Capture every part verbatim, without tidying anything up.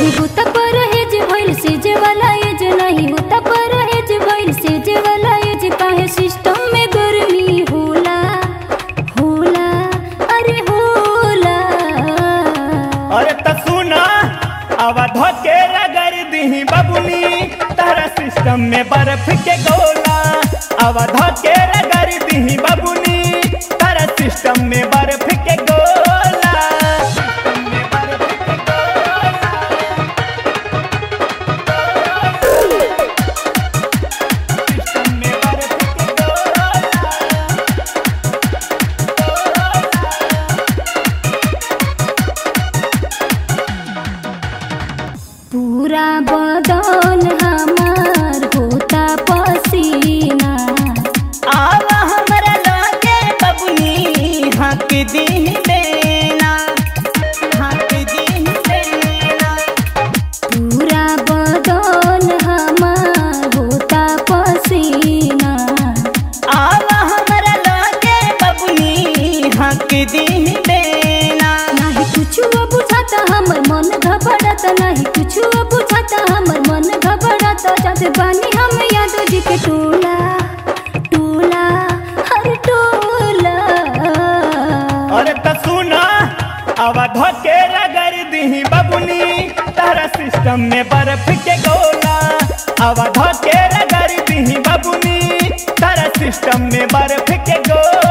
नहीं होता परहेज भइल से जे वाला एज, नहीं होता परहेज भइल से जे वाला एज, काहे सिस्टम में गर्मी होला होला अरे होला। अरे त सुना आवा धकेरा गर दीही बबुनी, तारा सिस्टम में बर्फ के गोला, आवा धकेरा गर दीही बबुनी, तारा सिस्टम में बर्फ के पूरा बदन हमार होता पसीना। आवा हमारा लागे बबुनी हक दीही देना, हक दीही देना, पूरा बदन हमार होता पसीना। आवा हमारा लागे बबुनी हक दीही देना, नहीं कुछ बुझाता हमर मन घबराता, नहीं कुछ बुझाता हमर मन घबराता, जाते बानी हम यादव जी के टोला टोला हर टोला। अरे त सुना आवा धकेरा गर दीही बबुनी, तारा सिस्टम में बर्फ के गोला, आवा धकेरा गर दीही बबुनी, तारा सिस्टम में बर्फ के गोला।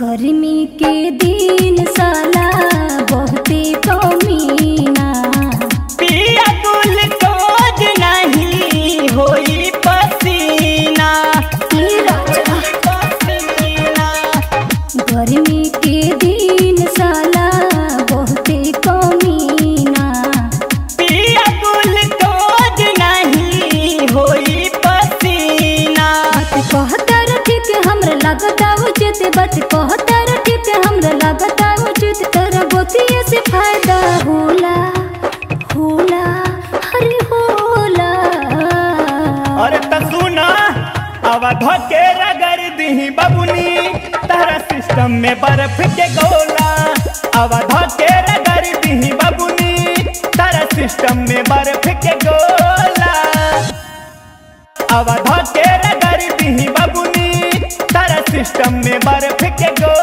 गर्मी के दिन साला बहुते कमीना, पिया कुल खोज नहीं होई पसीना, पसीना। गर्मी के दिन साला बहुते कमीना, पिया कुल खोज नहीं होई पसीना। कहता रथी के हमरा लगता उचित बच, कहता रथी के हमरा लगता उचित, तोरा बोतिया से फायदा होला होला हरे होला। अरे त सुना आवा धकेरा गर दीही बबुनी, तारा सिस्टम में बर्फ के गोला, आवा धकेरा गर दीही बबुनी, तारा सिस्टम में बर्फ के गोला। आवा धकेरा गर दीही बबुनी, तारा सिस्टम में बर्फ के गोला।